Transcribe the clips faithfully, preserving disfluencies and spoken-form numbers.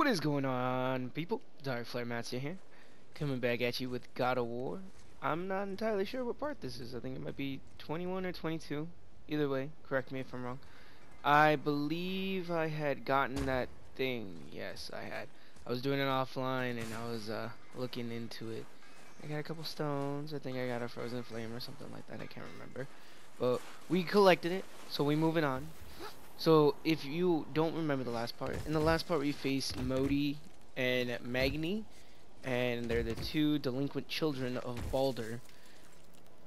What is going on, people? Dark Flare Matsya here, coming back at you with God of War. I'm not entirely sure what part this is. I think it might be twenty-one or twenty-two. Either way, correct me if I'm wrong. I believe I had gotten that thing. Yes, I had. I was doing it offline and I was uh, looking into it. I got a couple stones. I think I got a frozen flame or something like that. I can't remember. But we collected it, so we're moving on. So if you don't remember the last part, in the last part we faced Modi and Magni, and they're the two delinquent children of Balder.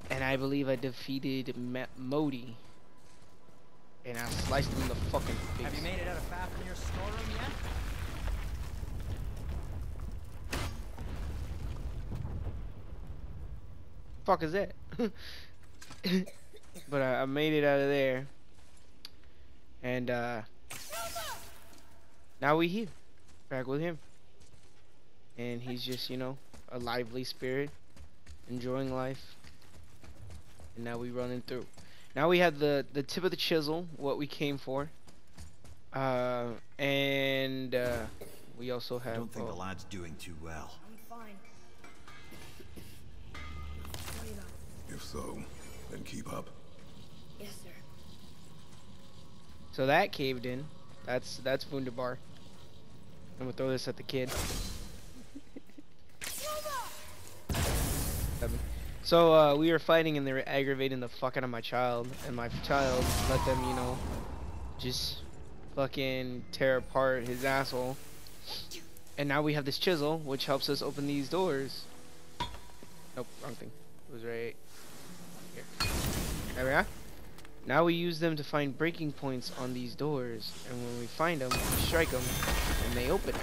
And I believe I defeated Ma Modi, and I sliced him in the fucking face. Have you made it out of Fab in your storeroom yet? Fuck is that? But I, I made it out of there. And uh now we here back with him, and he's just, you know, a lively spirit enjoying life. And now we running through. Now we have the the tip of the chisel, what we came for, uh and uh we also have, I don't think oh, the lad's doing too well. I'm fine. If so, then keep up. Yes, sir. So that caved in. That's that's Wunderbar. I'm gonna throw this at the kid. So uh, we were fighting, and they were aggravating the fuck out of my child, and my child let them, you know, just fucking tear apart his asshole. And now we have this chisel, which helps us open these doors. Nope, wrong thing. It was right here. There we are. Now we use them to find breaking points on these doors, and when we find them, we strike them, and they open up.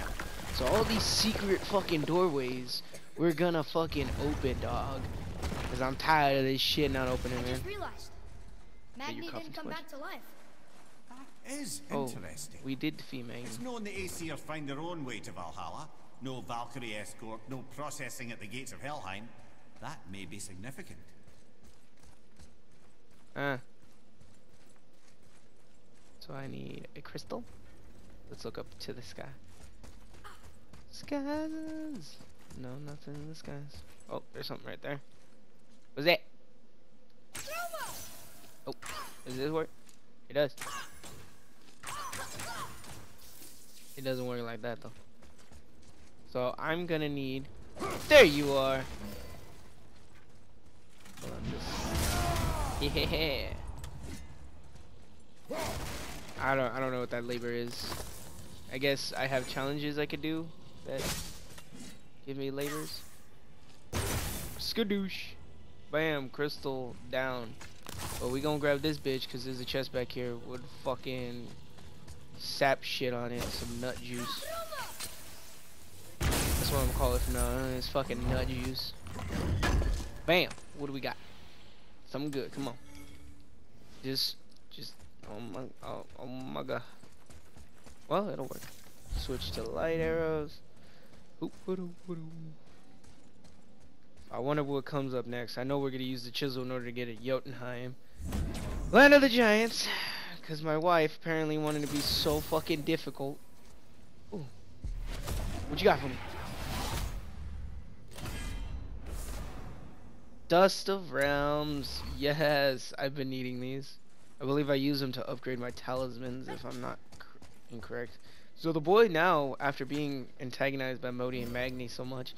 So all these secret fucking doorways, we're gonna fucking open, dog. Cause I'm tired of this shit not opening, man. I just realized Magni didn't come back to life. That is interesting. Oh, we did defeat Magni. It's known the Aesir find their own way to Valhalla. No Valkyrie escort, no processing at the gates of Helheim. That may be significant. Ah. Uh. So I need a crystal. Let's look up to the sky. Skies. No, nothing in the skies. Oh, there's something right there. What's that? Oh, does this work? It does. It doesn't work like that though. So I'm gonna need. There you are. Hold on, this. Yeah. I don't I don't know what that labor is. I guess I have challenges I could do that give me labors. Skadoosh. Bam, crystal down. But we gonna grab this bitch, cause there's a chest back here with fucking sap shit on it, some nut juice. That's what I'm calling it from now on. It's fucking nut juice. Bam! What do we got? Something good, come on. Just just Oh my, oh, oh my god. Well, it'll work. Switch to light arrows. I wonder what comes up next. I know we're gonna use the chisel in order to get a Jotunheim, land of the giants, cause my wife apparently wanted to be so fucking difficult. Ooh. What you got for me? Dust of realms. Yes, I've been needing these. I believe I use them to upgrade my talismans, if I'm not cr incorrect. So the boy now, after being antagonized by Modi and Magni so much,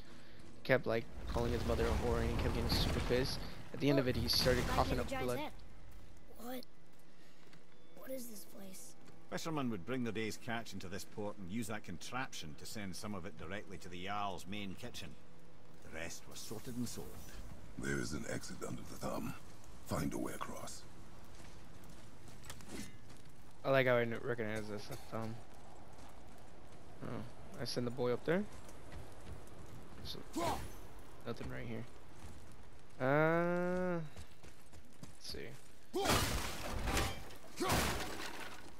kept like calling his mother a whore, and he kept getting super pissed. At the end of it, he started coughing up blood. What? What is this place? Fishermen would bring their day's catch into this port and use that contraption to send some of it directly to the Jarl's main kitchen. The rest was sorted and sold. There is an exit under the thumb. Find a way across. I like how I recognize this thumb. Oh, I send the boy up there. So, nothing right here. Uh, let's see.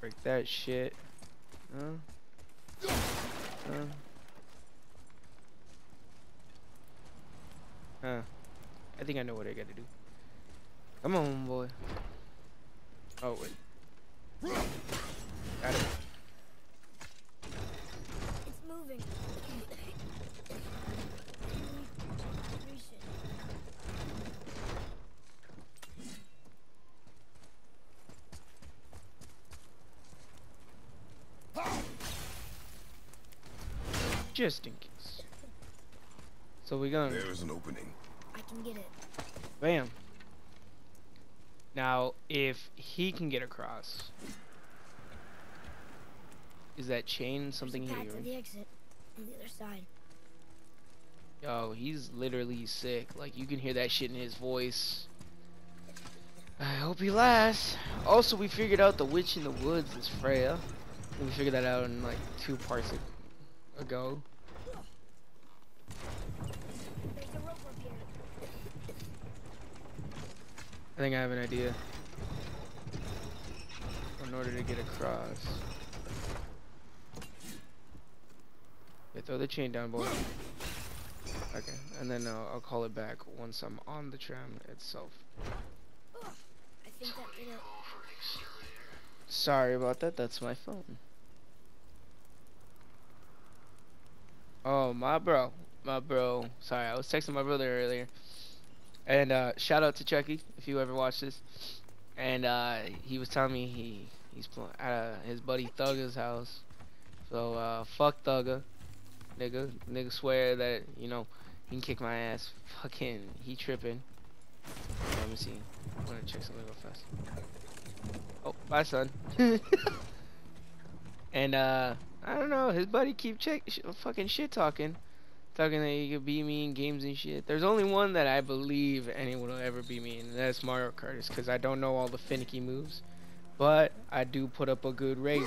Break that shit. Uh, uh. Uh, I think I know what I gotta do. Come on, boy. Oh wait. Got it. It's moving. Just in case. So we're gonna. There's an opening. I can get it. Bam. Now, if he can get across, is that chain something he can do? The exit on the other side. Yo, he's literally sick. Like, you can hear that shit in his voice. I hope he lasts. Also, we figured out the witch in the woods is Freya. We figured that out in like two parts ago. I think I have an idea. In order to get across, yeah, throw the chain down, boy. Okay, and then uh, I'll call it back once I'm on the tram itself. I think that did it. Sorry about that. That's my phone. Oh, my bro, my bro. Sorry, I was texting my brother earlier. And uh, shout out to Chucky if you ever watch this. And uh, he was telling me he he's playing at uh, his buddy Thugger's house. So uh, fuck Thugger, nigga. Nigga swear that you know he can kick my ass. Fucking he tripping. Let me see. I'm gonna check something real fast. Oh, bye, son. And uh, I don't know. His buddy keep check sh fucking shit talking. Talking that you could beat me in games and shit. There's only one that I believe anyone will ever beat me in, and that's Mario Kart, because I don't know all the finicky moves. But I do put up a good rating.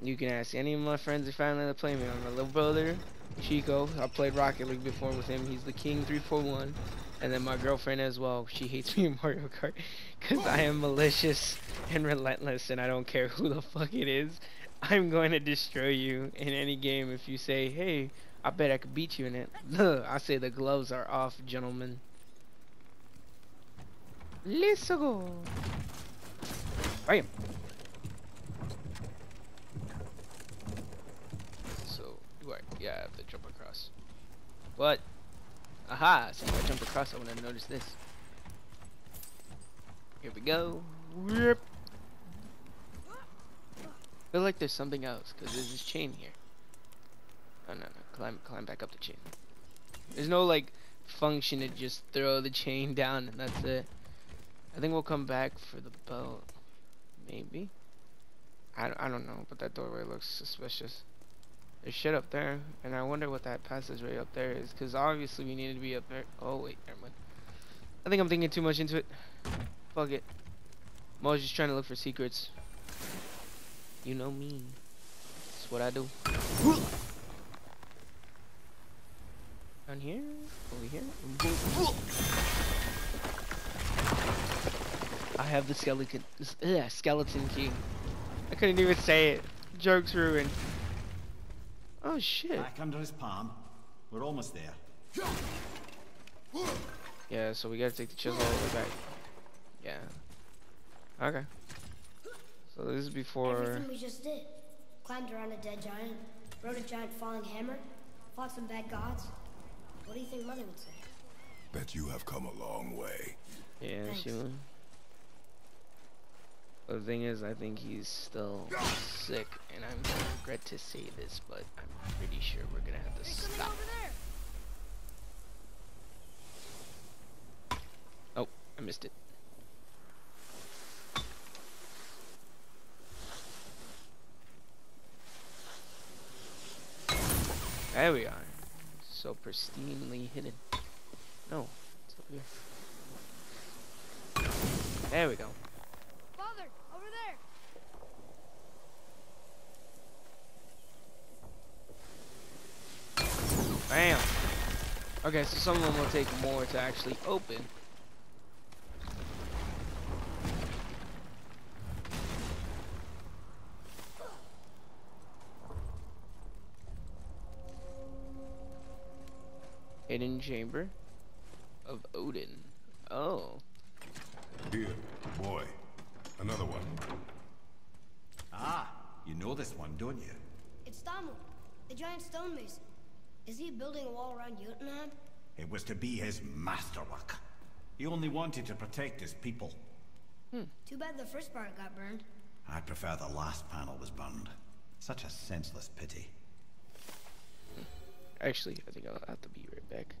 You can ask any of my friends and family that play me. I'm my little brother, Chico. I played Rocket League before with him. He's the king three four one. And then my girlfriend as well. She hates me in Mario Kart because I am malicious and relentless, and I don't care who the fuck it is. I'm going to destroy you in any game if you say, hey, I bet I could beat you in it. I say the gloves are off, gentlemen. Let's go. Bam. So, do I? Yeah, I have to jump across. But, aha! Since I jump across, I wouldn't have noticed this. Here we go. Rip. I feel like there's something else because there's this chain here. Oh no, no, climb, climb back up the chain. There's no like function to just throw the chain down and that's it. I think we'll come back for the boat, maybe. I don't, I don't know, but that doorway looks suspicious. There's shit up there, and I wonder what that passageway up there is, because obviously we needed to be up there. Oh wait, never mind. I think I'm thinking too much into it. Fuck it. I'm always just trying to look for secrets. You know me. That's what I do. Down here, over here. I have the skeleton, ugh, skeleton key. I couldn't even say it. Joke's ruined. Oh shit! Back under his palm. We're almost there. Yeah, so we gotta take the chisel all the way back. Yeah. Okay. So this is before. Everything we just did. Climbed around a dead giant. Rode a giant falling hammer. Fought some bad gods. What do you think Mother would say? Bet you have come a long way. Yeah, thanks. She would. The thing is, I think he's still sick, and I'm gonna regret to say this, but I'm pretty sure we're gonna have to stop. Oh, I missed it. There we are. So pristinely hidden. No, it's over here. There we go. Father, over there. Bam. Okay, so some of them will take more to actually open. Hidden chamber of Odin. Oh. Here, boy. Another one. Ah, you know this one, don't you? It's Thamur, the giant stone mason. Is he building a wall around Jotunheim? It was to be his masterwork. He only wanted to protect his people. Hmm. Too bad the first part got burned. I prefer the last panel was burned. Such a senseless pity. Actually, I think I'll have to be right back.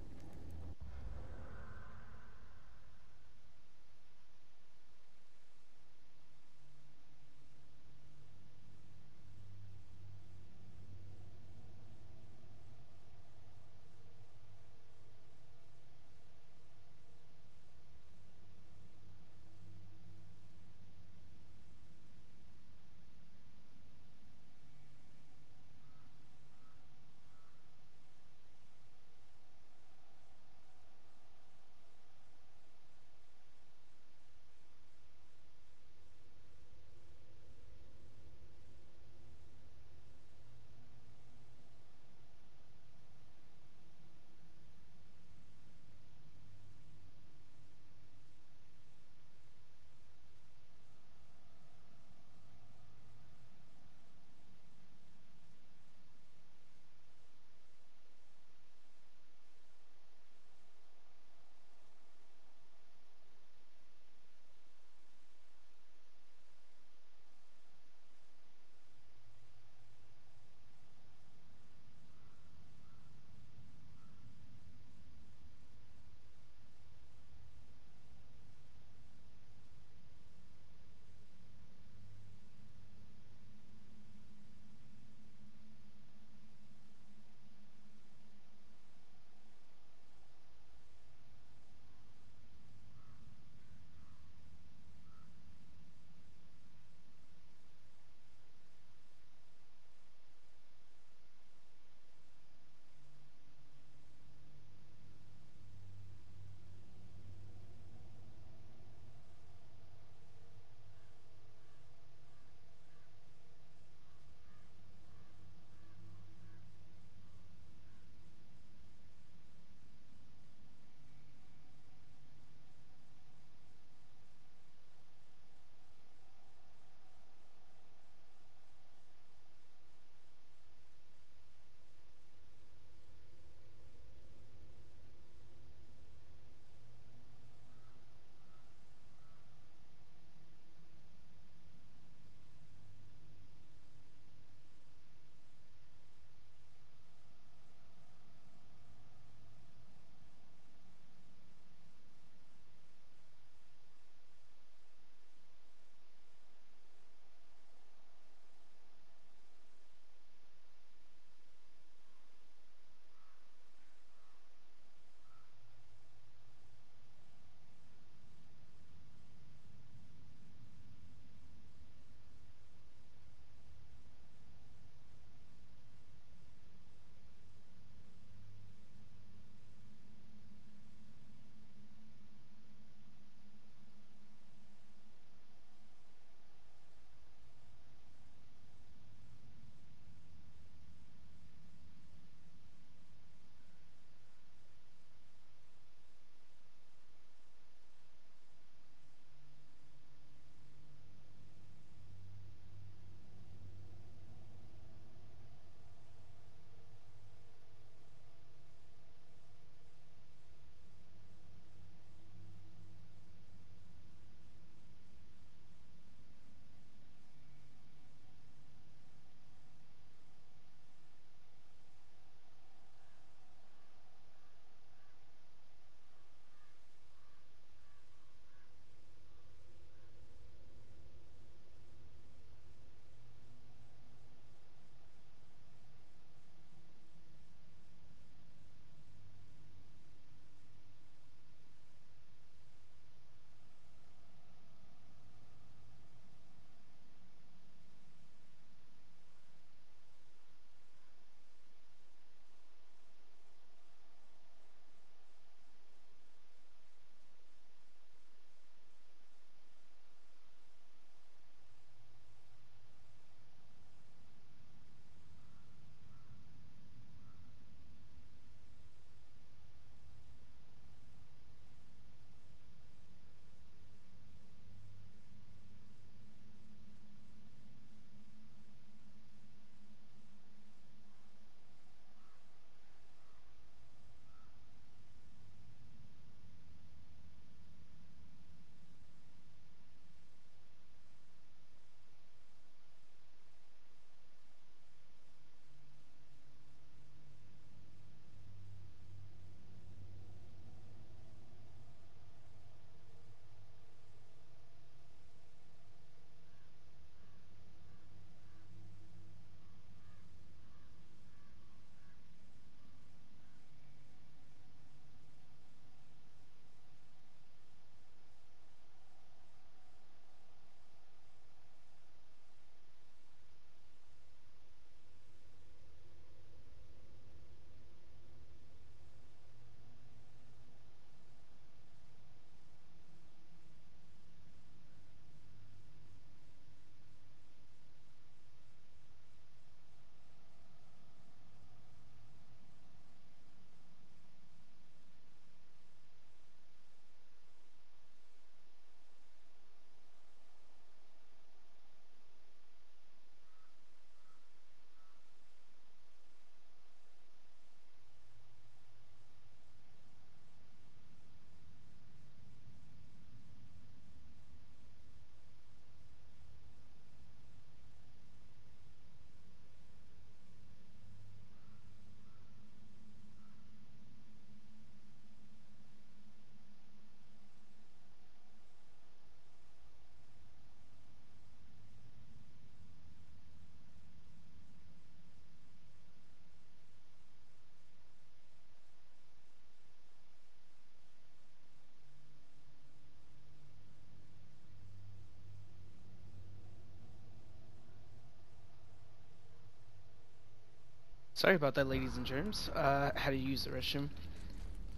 Sorry about that, ladies and germs. Uh, how to use the restroom.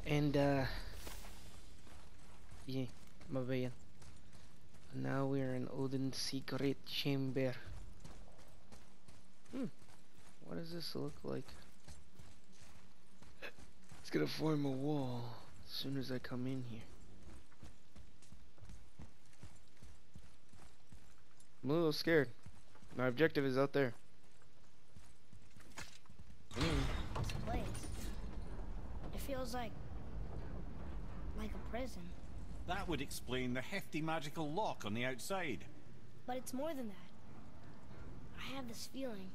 And, uh... yeah, my bad. Now we're in Odin's secret chamber. Hmm. What does this look like? It's gonna form a wall as soon as I come in here. I'm a little scared. My objective is out there. This place. It feels like... like a prison. That would explain the hefty magical lock on the outside. But it's more than that. I have this feeling.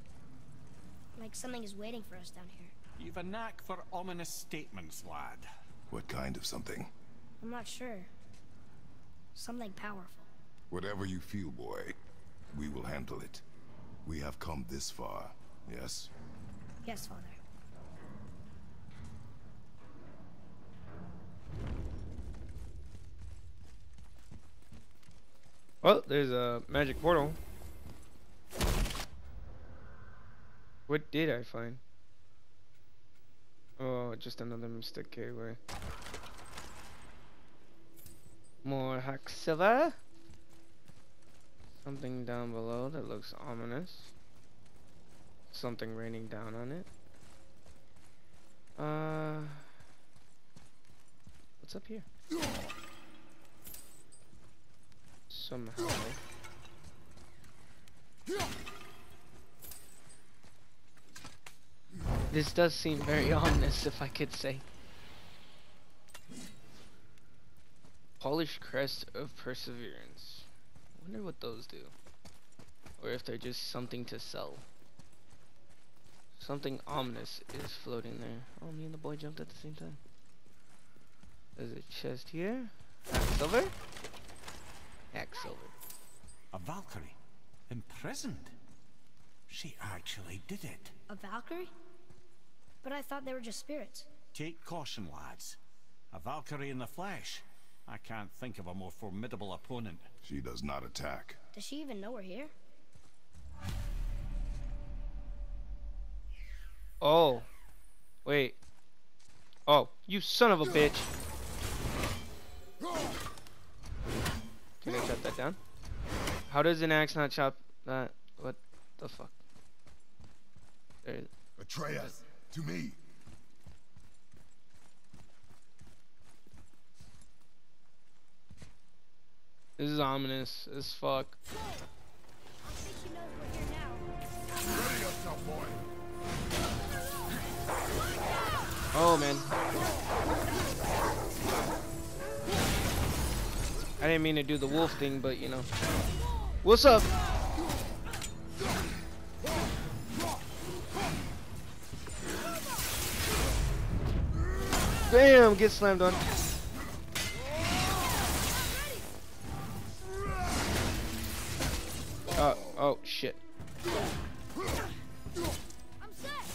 Like something is waiting for us down here. You've a knack for ominous statements, lad. What kind of something? I'm not sure. Something powerful. Whatever you feel, boy, we will handle it. We have come this far, yes? Yes, Father. Well, there's a magic portal. What did I find? Oh, just another mystic gateway. More hack silver. Something down below that looks ominous. Something raining down on it. Uh, what's up here? Somehow. This does seem very ominous, if I could say. Polished crest of perseverance. I wonder what those do, or if they're just something to sell. Something ominous is floating there. Oh, me and the boy jumped at the same time. There's a chest here. Axe silver. Axe silver. A Valkyrie imprisoned. She actually did it. A Valkyrie? But I thought they were just spirits. Take caution, lads. A Valkyrie in the flesh. I can't think of a more formidable opponent. She does not attack. Does she even know we're here? Oh. Wait. Oh, you son of a bitch. Can I chop that down? How does an axe not chop that? What the fuck? There it is. Atreus. To me. This is ominous as fuck. Hey, I think you know we're here now. Ready yourself, boy. Oh man. I didn't mean to do the wolf thing, but you know. What's up? Damn, get slammed on. Oh, oh shit. I'm set.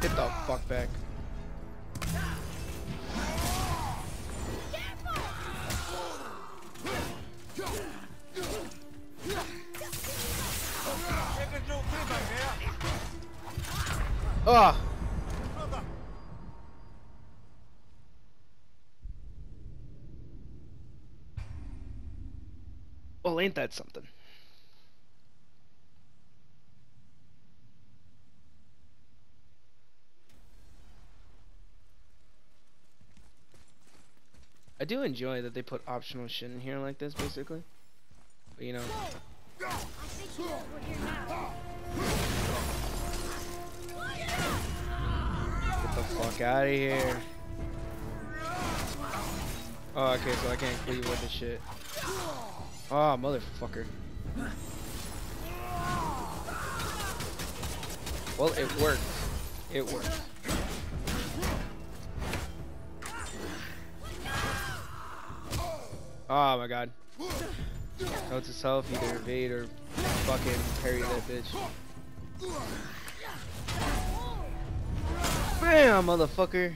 Get the fuck back. Ah! Well, ain't that something? I do enjoy that they put optional shit in here like this, basically. But you know. I think you know we're here now. Get the fuck out of here. Oh, okay, so I can't cleave with this shit. Oh, motherfucker. Well, it worked. It worked. Oh my god. Note to self, either evade or fucking parry that bitch. Bam, motherfucker.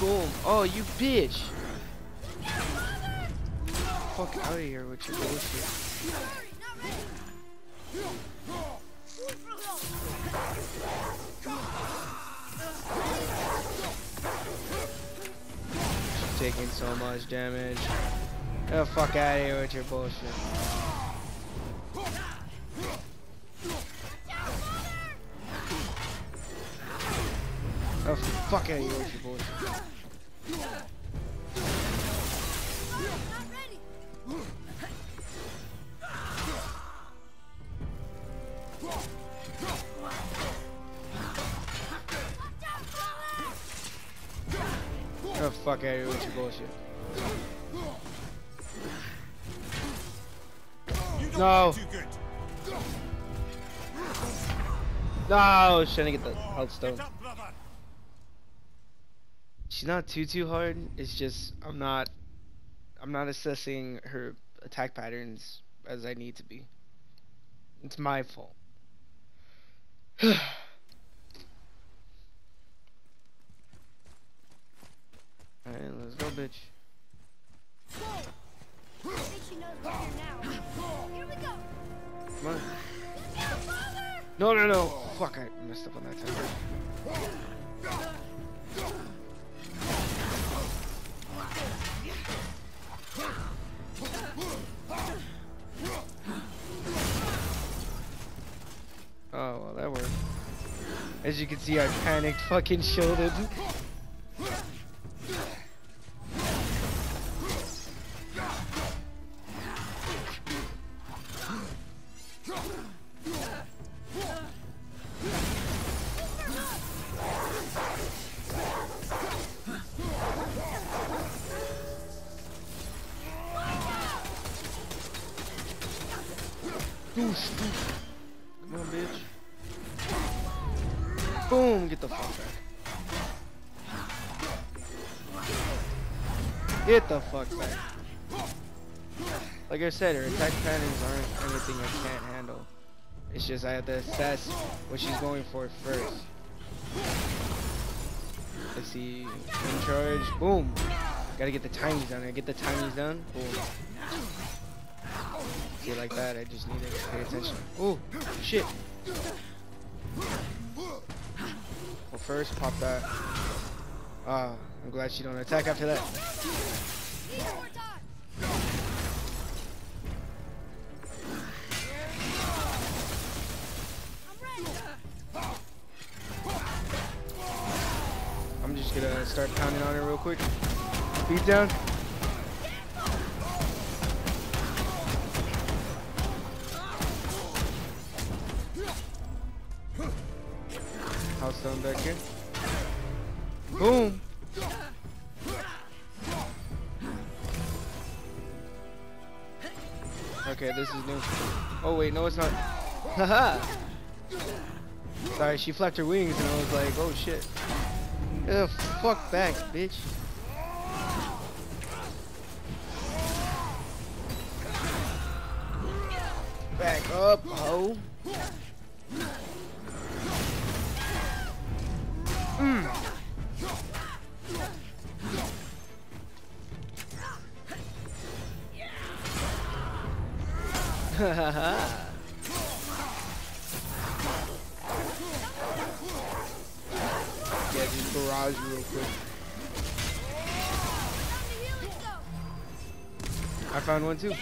Boom. Oh, you bitch. fuck out of here with your bullshit. She's taking so much damage. Get the fuck out of here with your bullshit. Oh, fuck out of here with your boys. Oh, fuck out of here with your bullshit. No! No, I was trying to get the health stone. She's not too too hard. It's just I'm not I'm not assessing her attack patterns as I need to be. It's my fault. Alright, let's go, bitch. Whoa. I think she knows we're here now. Here we go. Come on. Let's go, father! No no no. Fuck, I messed up on that time. Oh, well, that worked. As you can see, I panicked, fucking shielded. Get the fuck back. Like I said, her attack patterns aren't anything I can't handle. It's just I have to assess what she's going for first. Let's see. In charge. Boom. Gotta get the tinies down. I get the tinies down. Boom. See, like that. I just need to pay attention. Oh, shit. Well, first, pop that. Ah. Uh, I'm glad she don't attack after that. I'm just gonna start pounding on her real quick. Beat down. House down back here. Boom. Okay, this is new. Oh wait, no, it's not. Haha. Sorry, she flapped her wings and I was like, oh shit. Get the fuck back, bitch. Back up, ho. Mm. Yeah, just barrage real quick. I found one too.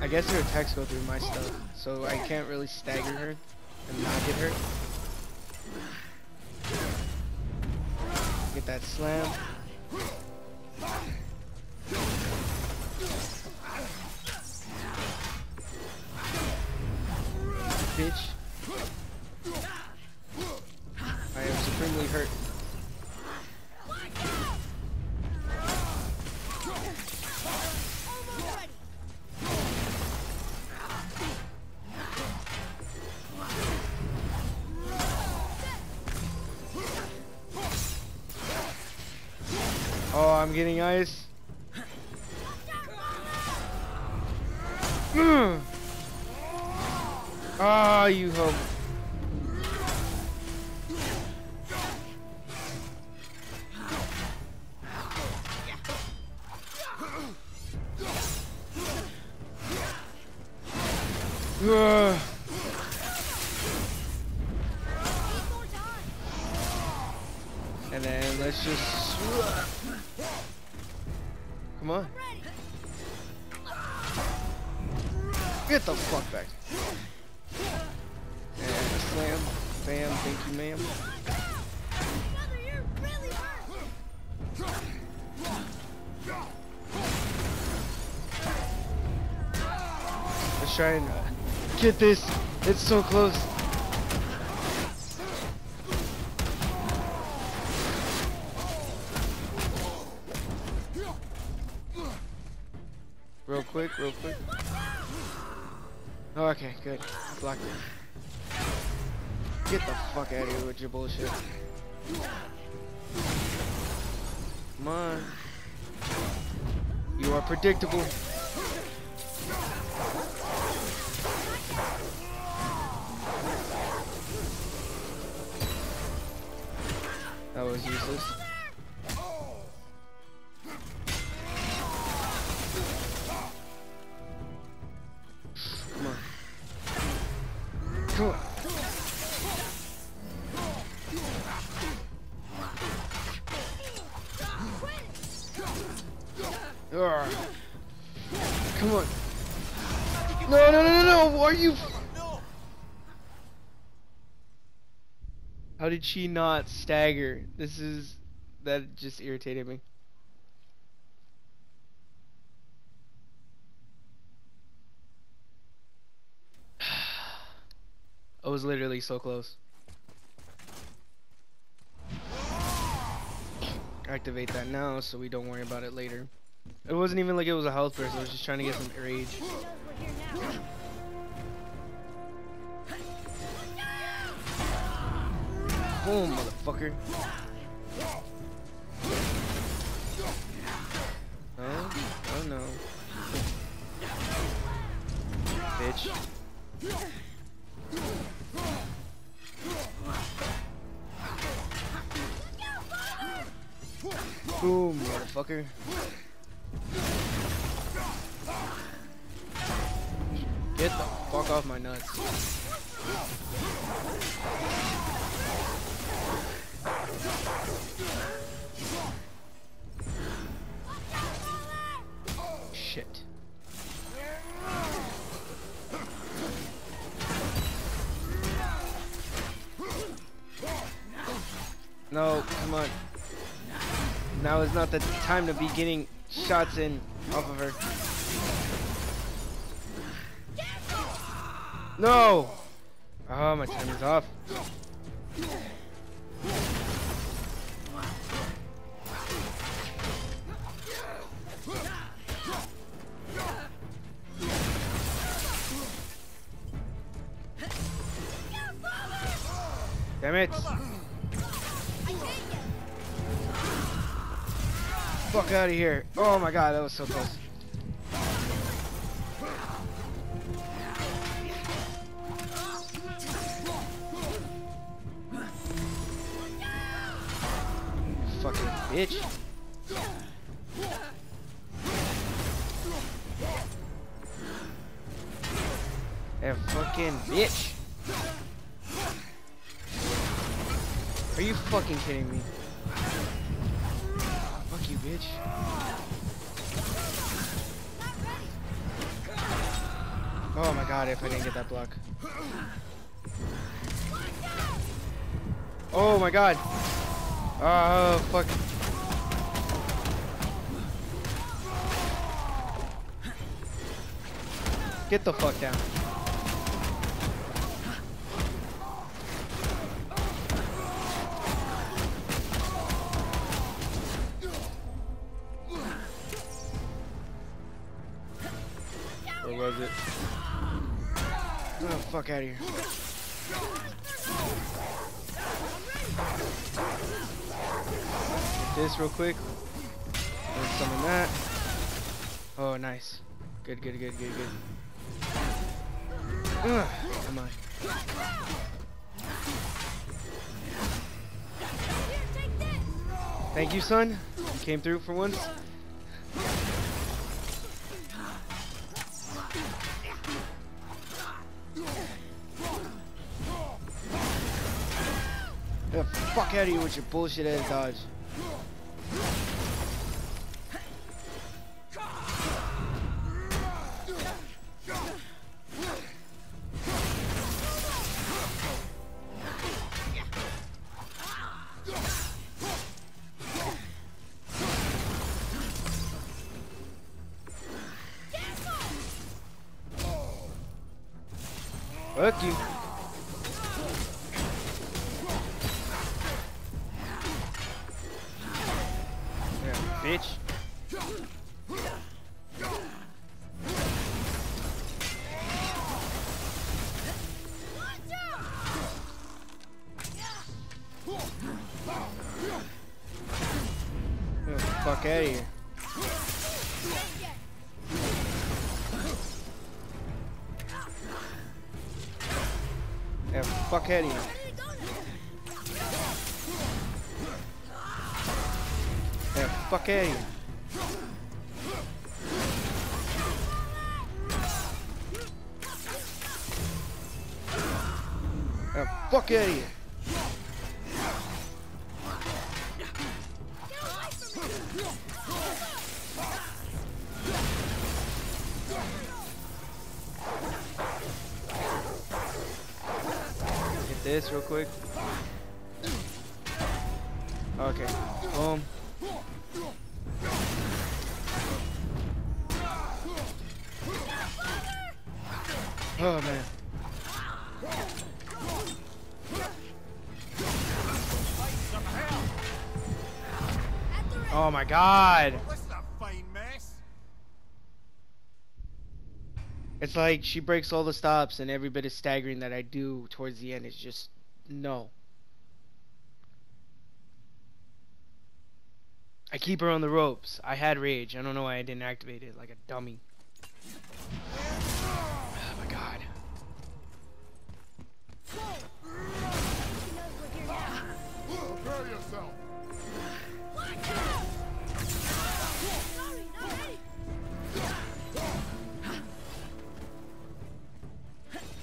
I guess her attacks go through my stuff, so I can't really stagger her and not get her. Get that slam. Bitch. I am supremely hurt. Oh, I'm getting ice. Ah, oh, you hope. Ugh. And then let's just... Come on. Get the fuck back. And slam. Bam. Thank you, ma'am. Let's try and get this. It's so close. Real quick, real quick. Oh, okay, good. Blocked it. Get the fuck out of here with your bullshit. Come on. You are predictable. That was useless. Come on. Come on. Urgh. Come on. No, no, no, no, no. Are you? How did she not stagger? This is... That just irritated me. I was literally so close. Activate that now so we don't worry about it later. It wasn't even like it was a health burst. I was just trying to get some rage. Boom, motherfucker. Oh, oh no. Bitch. Boom, motherfucker. Get the fuck off my nuts. Shit. No, come on. Now is not the time to be getting shots in off of her. No! Oh, my time is off. Damn it! Fuck out of here! Oh my god, that was so close. Fucking bitch! That fucking bitch! Are you fucking kidding me? Fuck you, bitch. Oh my god, if I didn't get that block. Oh my god. Oh, fuck. Get the fuck down. It. Oh, fuck out of here. Get this real quick. And summon that. Oh, nice. Good, good, good, good, good. Ugh, come on. Thank you, son. You came through for once. fuck out of here with your bullshit ass dodge. Fuck you. Yeah, bitch. Get the fuck out of here. Fuck out of here. Yeah, fuck out of here. Yeah, fuck out of here. This real quick. Okay. Boom. Oh man. Oh my God. It's like she breaks all the stops, and every bit of staggering that I do towards the end is just no. I keep her on the ropes. I had rage. I don't know why I didn't activate it like a dummy. Oh my God. Prepare yourself.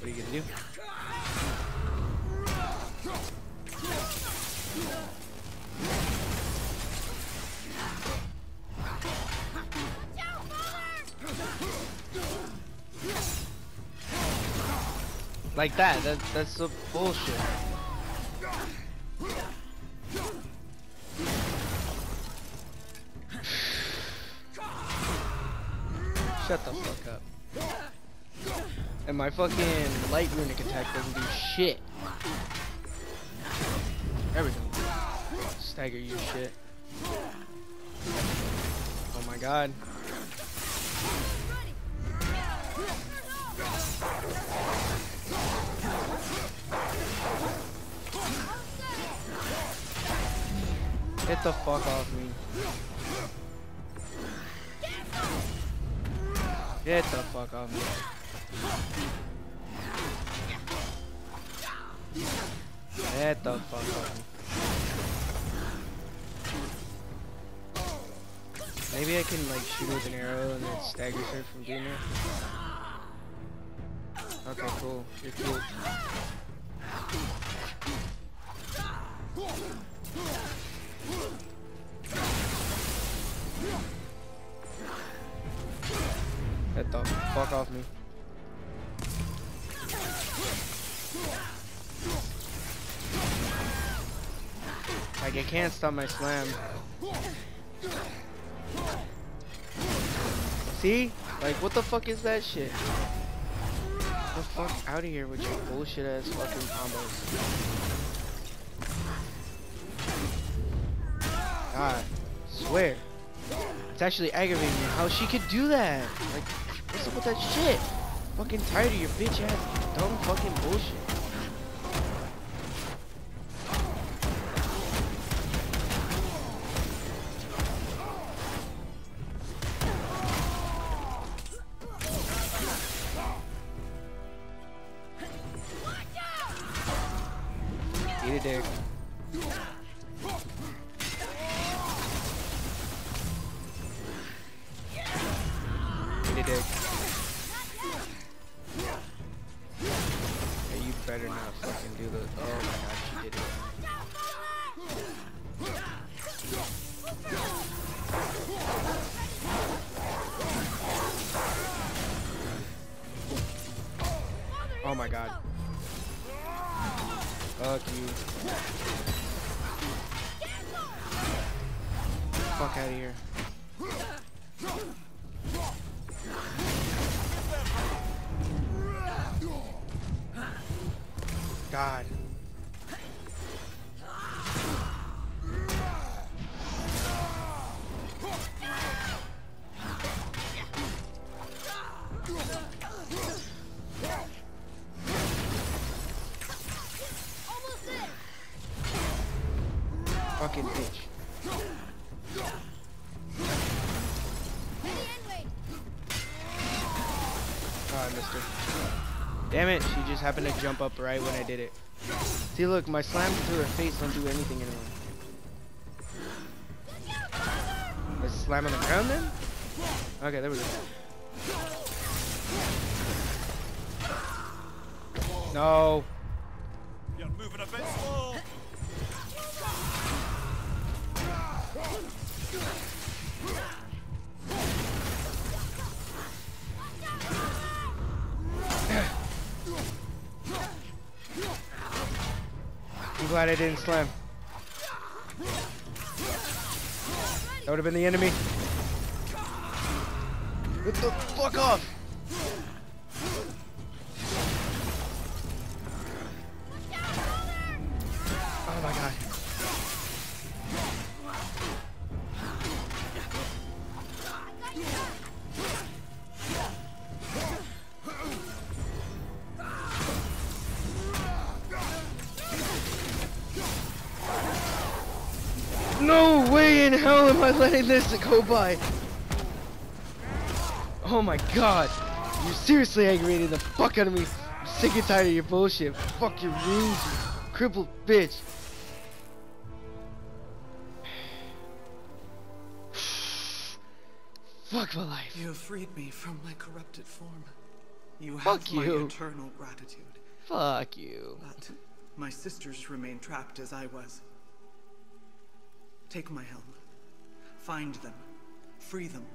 What are you gonna do? Watch out, Balder! Like that, that that's some bullshit. Shut the fuck up. And my fucking light runic attack doesn't do shit. There we go. Stagger you shit. Oh my God. Get the fuck off me. Get the fuck off me. Get the fuck up. Maybe I can like shoot with an arrow and it staggers her from doing it. Okay, cool. You're cool. Get the fuck off me. Like I can't stop my slam. See? Like what the fuck is that shit? Get the fuck out of here with your bullshit ass fucking combos. God, swear. It's actually aggravating me how she could do that. Like, what's up with that shit? Fucking tired of your bitch ass dumb fucking bullshit. my god. Fuck you. Fuck out of here. God. Fucking bitch. Oh, I missed her. Damn it, she just happened to jump up right when I did it. See, look, my slams to her face don't do anything anymore. Let's slam on the ground then? Okay, there we go. No. You're moving a bit slow. I'm glad I didn't slam. That would have been the enemy. Get the fuck off! Oh my god. No way in hell am I letting this go by! Oh my god! You're seriously aggravating the fuck out of me! I'm sick and tired of your bullshit! Fuck your rules, you crippled bitch! Fuck my life! You have freed me from my corrupted form. You fuck have you. my eternal gratitude. Fuck you. But my sisters remain trapped as I was. Take my helm. Find them. Free them.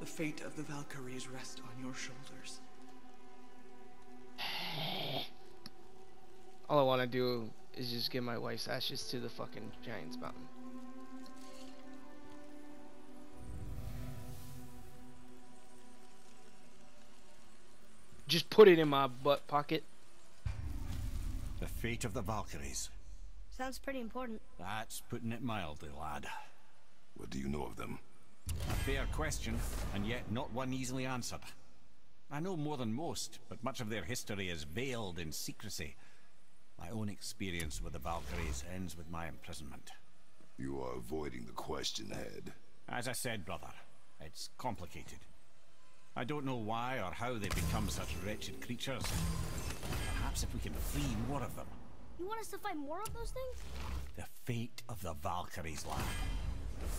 The fate of the Valkyries rests on your shoulders. All I want to do is just give my wife's ashes to the fucking Giants Mountain. Just put it in my butt pocket. The fate of the Valkyries. Sounds pretty important. That's putting it mildly, lad. What do you know of them? A fair question, and yet not one easily answered. I know more than most, but much of their history is veiled in secrecy. My own experience with the Valkyries ends with my imprisonment. You are avoiding the question, Head. As I said, brother, it's complicated. I don't know why or how they become such wretched creatures. Perhaps if we can free more of them. You want us to find more of those things? The fate of the Valkyries, lad.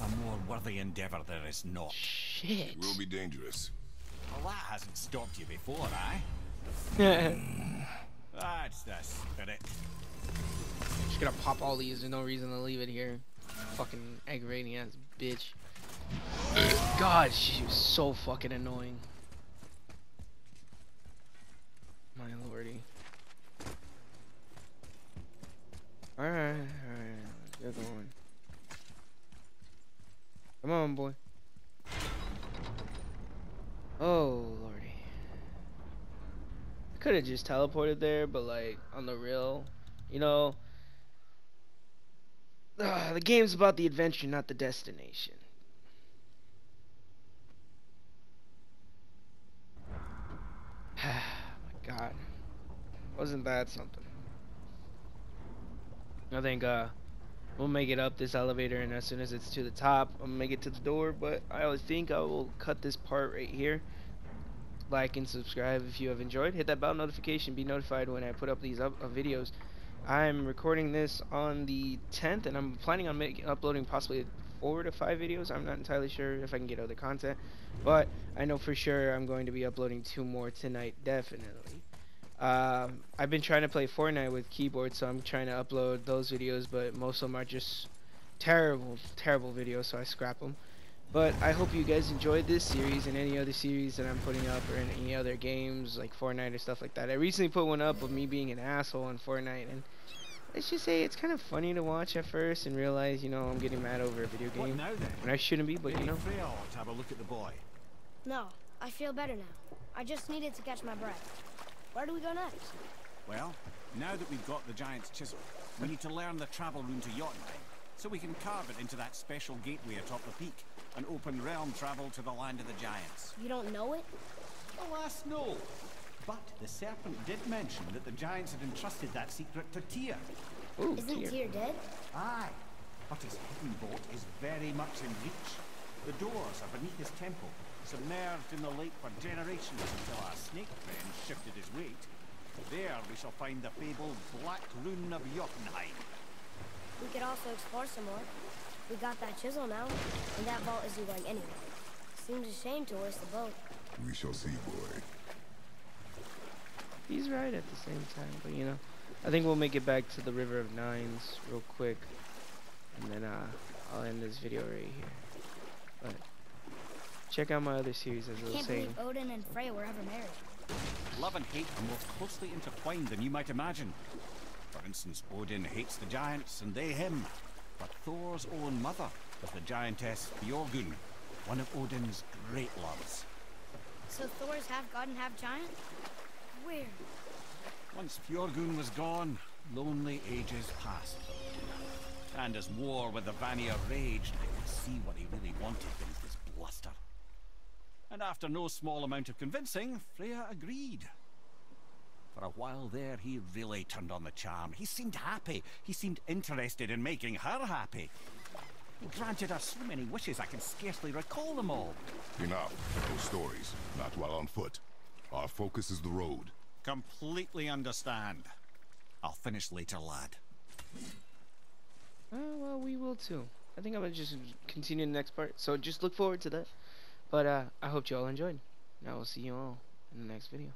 A more worthy endeavor there is not. Shit. It will be dangerous. Well, that hasn't stopped you before, eh? That's the spirit. Just gonna pop all these. There's no reason to leave it here. Fucking aggravating ass bitch. God, she was so fucking annoying. My lordy. Alright, alright, alright, the other one. Come on, boy. Oh, lordy. I could have just teleported there, but like, on the real, you know, uh, the game's about the adventure, not the destination. My god. Wasn't that something? I think uh, we'll make it up this elevator, and as soon as it's to the top, I'll make it to the door. But I always think I will cut this part right here. Like and subscribe if you have enjoyed. Hit that bell notification. Be notified when I put up these up uh, videos. I'm recording this on the tenth, and I'm planning on making uploading possibly four to five videos. I'm not entirely sure if I can get other content, but I know for sure I'm going to be uploading two more tonight, definitely. Uh, I've been trying to play Fortnite with keyboard, so I'm trying to upload those videos, but most of them are just terrible, terrible videos, so I scrap them. But I hope you guys enjoyed this series and any other series that I'm putting up, or in any other games like Fortnite or stuff like that. I recently put one up of me being an asshole on Fortnite, and let's just say it's kind of funny to watch at first and realize, you know, I'm getting mad over a video game. What, now then? And I shouldn't be, but you know. Free to have a look at the boy. No, I feel better now. I just needed to catch my breath. Where do we go next? Well, now that we've got the giant's chisel, we need to learn the travel rune to Jotunheim, so we can carve it into that special gateway atop the peak and open realm travel to the land of the giants. You don't know it? Alas, no. But the serpent did mention that the giants had entrusted that secret to Tyr. Ooh, Isn't Tyr dead? Aye, but his hidden boat is very much in reach. The doors are beneath his temple, submerged in the lake for generations until our snake friend shifted his weight. There we shall find the fabled Black Rune of Jotunheim. We could also explore some more. We got that chisel now, and that vault isn't going anywhere. Seems a shame to waste the boat. We shall see, boy. He's right at the same time, but you know, I think we'll make it back to the River of Nines real quick, and then uh, I'll end this video right here. But check out my other series, as I was saying. I can't believe Odin and Freya were ever married. Love and hate are more closely intertwined than you might imagine. For instance, Odin hates the giants and they him. But Thor's own mother was the giantess Fjorgun, one of Odin's great loves. So Thor's half god and half giant? Weird. Once Fjorgun was gone, lonely ages passed. And as war with the Vanir raged, I could see what he really wanted beneath his bluster. And after no small amount of convincing, Freya agreed. For a while there, he really turned on the charm. He seemed happy. He seemed interested in making her happy. He granted her so many wishes I can scarcely recall them all. Enough. No stories. Not while on foot. Our focus is the road. Completely understand. I'll finish later, lad. Oh, well, we will too. I think I'm going to just continue the next part, so just look forward to that. But uh, I hope you all enjoyed. And I will see you all in the next video.